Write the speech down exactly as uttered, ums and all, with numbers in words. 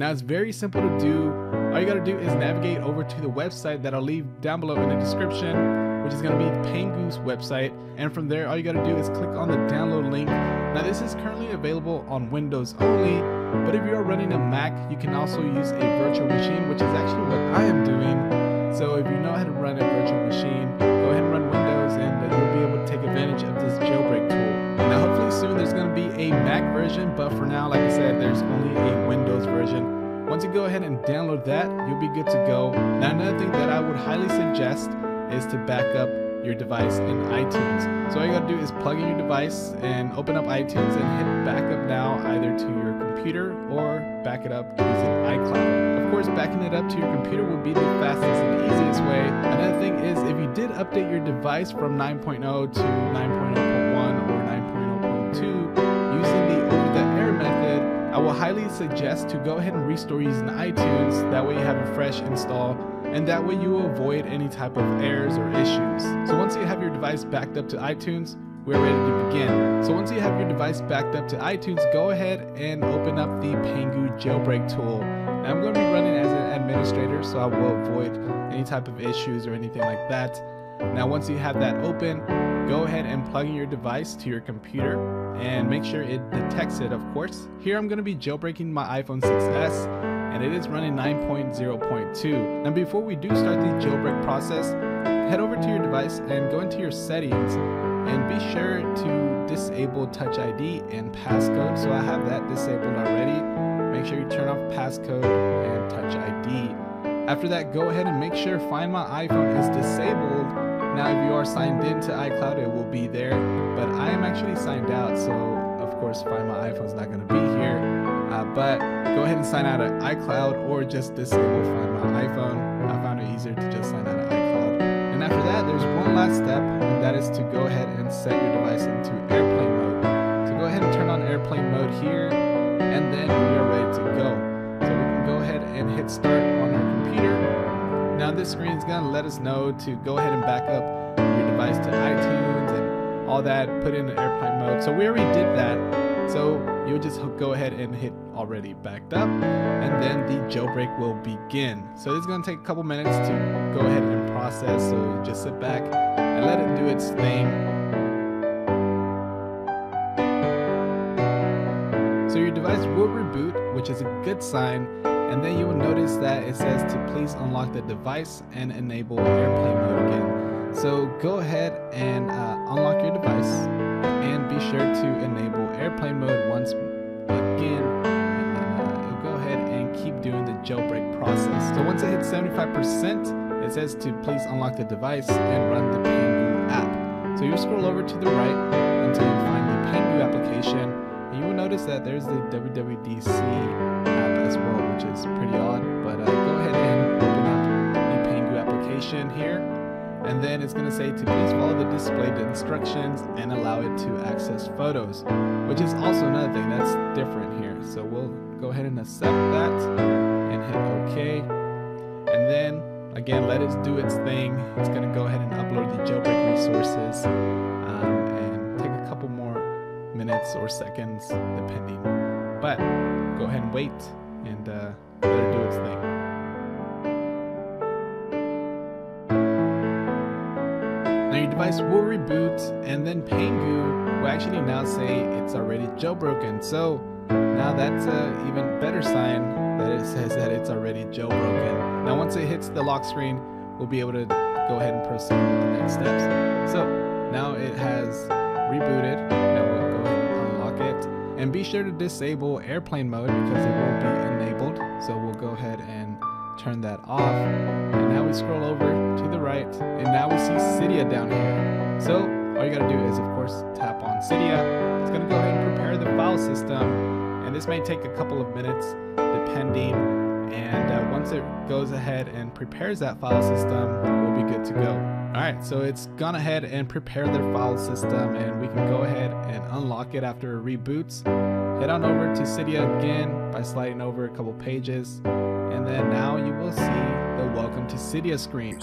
Now it's very simple to do. All you gotta do is navigate over to the website that I'll leave down below in the description, which is gonna be Pangu's website. And from there, all you gotta do is click on the download link. Now this is currently available on Windows only, but if you are running a Mac, you can also use a virtual machine, which is actually what I am doing. So if you know how to run a virtual machine, go ahead and run Windows and you'll be able to take advantage of this jailbreak tool. Now hopefully soon there's gonna be a Mac version, but for now, like I said, there's only a Windows version. Once you go ahead and download that, you'll be good to go. Now another thing that I would highly suggest is to back up your device in iTunes. So all you gotta do is plug in your device and open up iTunes and hit backup now, either to your computer or back it up using iCloud. Of course, backing it up to your computer will be the fastest and easiest way. Another thing is, if you did update your device from nine point oh to nine point oh point one or nine point oh point two using the over-the-air method, I will highly suggest to go ahead and restore using iTunes. That way you have a fresh install, and that way you will avoid any type of errors or issues. So once you have your device backed up to iTunes, we're ready to begin. So once you have your device backed up to iTunes, go ahead and open up the Pangu jailbreak tool. Now I'm going to be running as an administrator, so I will avoid any type of issues or anything like that. Now once you have that open, go ahead and plug in your device to your computer and make sure it detects it, of course. Here I'm gonna be jailbreaking my iPhone six S, and it is running nine point oh point two. Now before we do start the jailbreak process, head over to your device and go into your settings, and be sure to disable Touch I D and passcode. So I have that disabled already. Make sure you turn off passcode and Touch I D. After that, go ahead and make sure Find My iPhone is disabled. Now if you are signed in to iCloud, it will be there, but I am actually signed out, so of course Find My iPhone is not going to be here, uh, but go ahead and sign out of iCloud or just disable Find My iPhone. I found it easier to just sign out of iCloud. And after that, there's one last step, and that is to go ahead and set your device into airplane mode. So go ahead and turn on airplane mode here, and then we are ready to go. So we can go ahead and hit start on our computer. Now this screen is going to let us know to go ahead and back up your device to iTunes and all that, put it in airplane mode. So we already did that, so you just go ahead and hit already backed up, and then the jailbreak will begin. So it's going to take a couple minutes to go ahead and process, so just sit back and let it do its thing. So your device will reboot, which is a good sign. And then you will notice that it says to please unlock the device and enable airplane mode again. So go ahead and uh, unlock your device and be sure to enable airplane mode once again. And then uh, you'll go ahead and keep doing the jailbreak process. So once it hits seventy-five percent, it says to please unlock the device and run the Pangu app. So you'll scroll over to the right until you find the Pangu application. And you will notice that there's the W W D C app as well, which is pretty odd, but uh, go ahead and open up the Pangu application here, and then it's going to say to please follow the displayed instructions and allow it to access photos, which is also another thing that's different here. So we'll go ahead and accept that and hit OK, and then again let it do its thing. It's going to go ahead and upload the jailbreak resources um, and take a couple more minutes or seconds depending, but go ahead and wait and uh, let it do its thing. Now your device will reboot, and then Pangu will actually now say it's already jailbroken. So now that's an even better sign that it says that it's already jailbroken. Now once it hits the lock screen, we'll be able to go ahead and proceed with the next steps. So now it has rebooted. Now we'll go ahead and unlock it. And be sure to disable airplane mode because it won't be enabled. So we'll go ahead and turn that off. And now we scroll over to the right, and now we see Cydia down here. So all you gotta do is, of course, tap on Cydia. It's gonna go ahead and prepare the file system. And this may take a couple of minutes depending. And uh, once it goes ahead and prepares that file system, we'll be good to go. Alright, so it's gone ahead and prepared their file system, and we can go ahead and unlock it after it reboots. Head on over to Cydia again by sliding over a couple pages, and then now you will see the Welcome to Cydia screen.